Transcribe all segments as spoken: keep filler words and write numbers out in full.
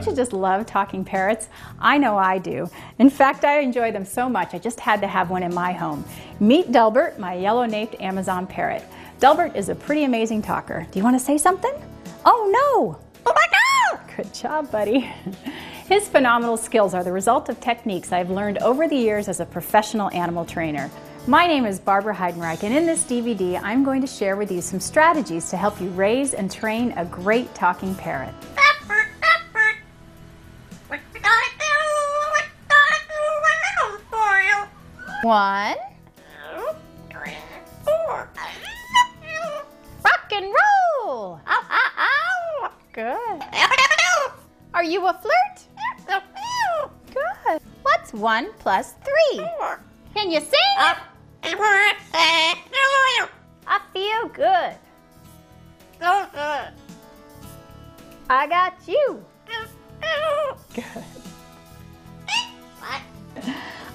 Don't you just love talking parrots? I know I do. In fact, I enjoy them so much I just had to have one in my home. Meet Delbert, my yellow-naped Amazon parrot. Delbert is a pretty amazing talker. Do you want to say something? Oh no! Oh my God! Good job, buddy. His phenomenal skills are the result of techniques I've learned over the years as a professional animal trainer. My name is Barbara Heidenreich, and in this D V D, I'm going to share with you some strategies to help you raise and train a great talking parrot. One. Rock and roll! Ow, ow, ow. Good. Are you a flirt? Good. What's one plus three? Can you sing? Uh, I feel good. So good. I got you. Good.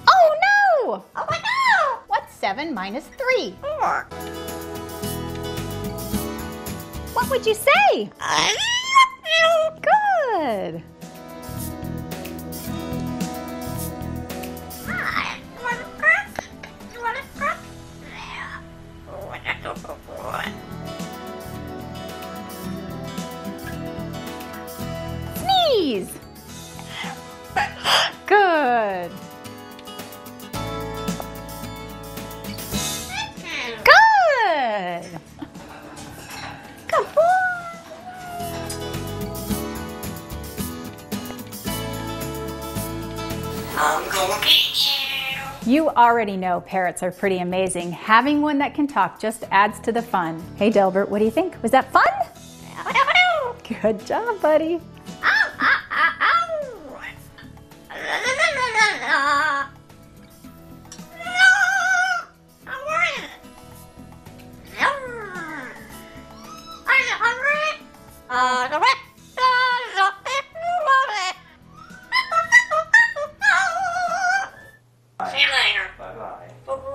Oh no! Oh my God! What's seven minus three? Four. What would you say? Good. Sneeze. Good. Good. Come on. I'm gonna get you. You already know parrots are pretty amazing. Having one that can talk just adds to the fun. Hey Delbert, what do you think? Was that fun? Good job, buddy. Bye-bye.